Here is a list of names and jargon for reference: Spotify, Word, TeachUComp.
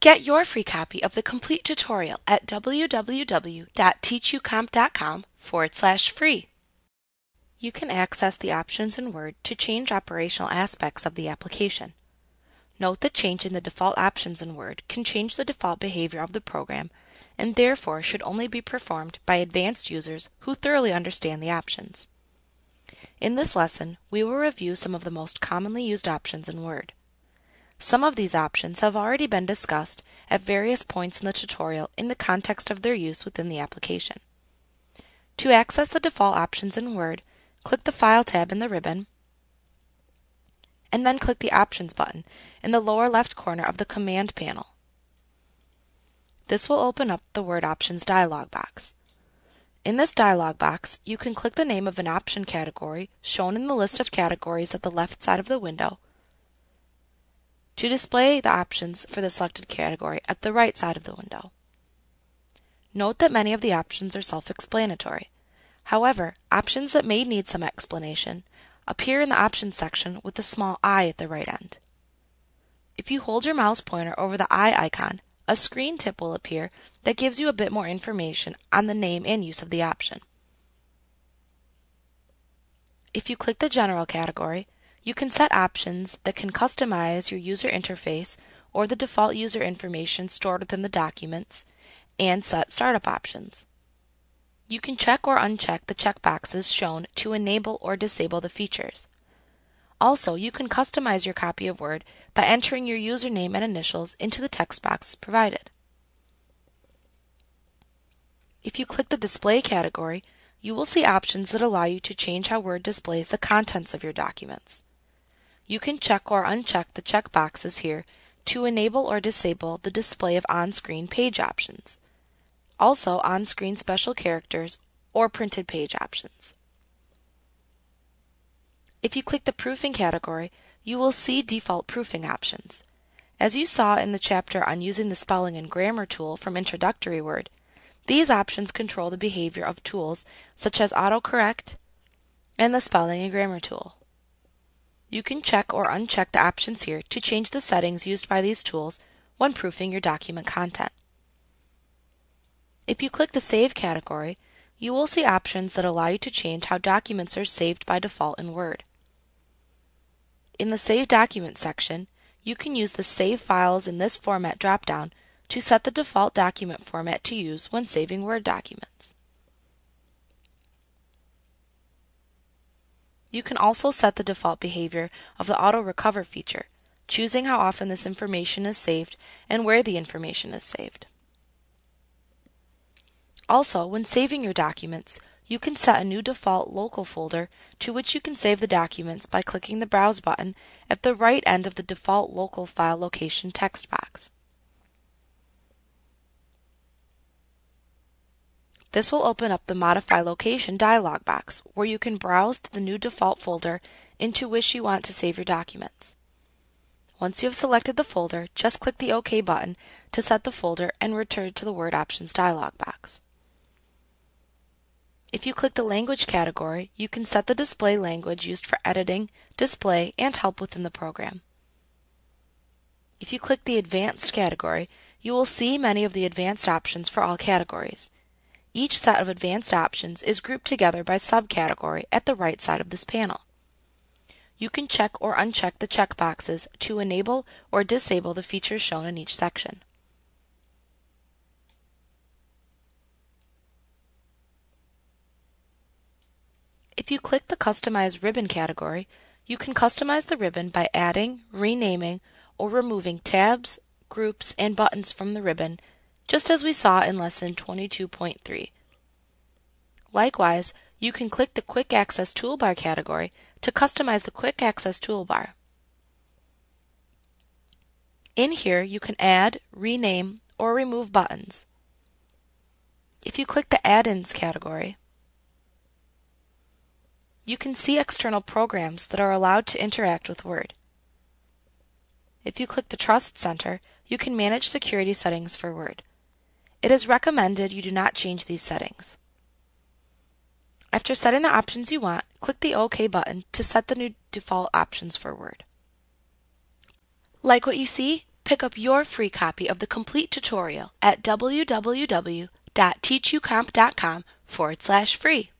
Get your free copy of the complete tutorial at www.teachucomp.com/free. You can access the options in Word to change operational aspects of the application. Note that change in the default options in Word can change the default behavior of the program and therefore should only be performed by advanced users who thoroughly understand the options. In this lesson, we will review some of the most commonly used options in Word. Some of these options have already been discussed at various points in the tutorial in the context of their use within the application. To access the default options in Word, click the File tab in the ribbon, and then click the Options button in the lower left corner of the Command panel. This will open up the Word Options dialog box. In this dialog box, you can click the name of an option category shown in the list of categories at the left side of the window to display the options for the selected category at the right side of the window. Note that many of the options are self-explanatory. However, options that may need some explanation appear in the Options section with a small I at the right end. If you hold your mouse pointer over the I icon, a screen tip will appear that gives you a bit more information on the name and use of the option. If you click the General category, you can set options that can customize your user interface or the default user information stored within the documents, and set startup options. You can check or uncheck the checkboxes shown to enable or disable the features. Also, you can customize your copy of Word by entering your username and initials into the text box provided. If you click the Display category, you will see options that allow you to change how Word displays the contents of your documents. You can check or uncheck the checkboxes here to enable or disable the display of on-screen page options. Also, on-screen special characters or printed page options. If you click the Proofing category, you will see default proofing options. As you saw in the chapter on using the spelling and grammar tool from Introductory Word, these options control the behavior of tools such as autocorrect and the spelling and grammar tool. You can check or uncheck the options here to change the settings used by these tools when proofing your document content. If you click the Save category, you will see options that allow you to change how documents are saved by default in Word. In the Save Documents section, you can use the Save Files in this format dropdown to set the default document format to use when saving Word documents. You can also set the default behavior of the Auto Recover feature, choosing how often this information is saved and where the information is saved. Also, when saving your documents, you can set a new default local folder to which you can save the documents by clicking the Browse button at the right end of the default local file location text box. This will open up the Modify Location dialog box, where you can browse to the new default folder into which you want to save your documents. Once you have selected the folder, just click the OK button to set the folder and return to the Word Options dialog box. If you click the Language category, you can set the display language used for editing, display, and help within the program. If you click the Advanced category, you will see many of the advanced options for all categories. Each set of advanced options is grouped together by subcategory at the right side of this panel. You can check or uncheck the checkboxes to enable or disable the features shown in each section. If you click the Customize Ribbon category, you can customize the ribbon by adding, renaming, or removing tabs, groups, and buttons from the ribbon, just as we saw in Lesson 22.3. Likewise, you can click the Quick Access Toolbar category to customize the Quick Access Toolbar. In here, you can add, rename, or remove buttons. If you click the Add-ins category, you can see external programs that are allowed to interact with Word. If you click the Trust Center, you can manage security settings for Word. It is recommended you do not change these settings. After setting the options you want, click the OK button to set the new default options for Word. Like what you see? pick up your free copy of the complete tutorial at www.teachucomp.com/free.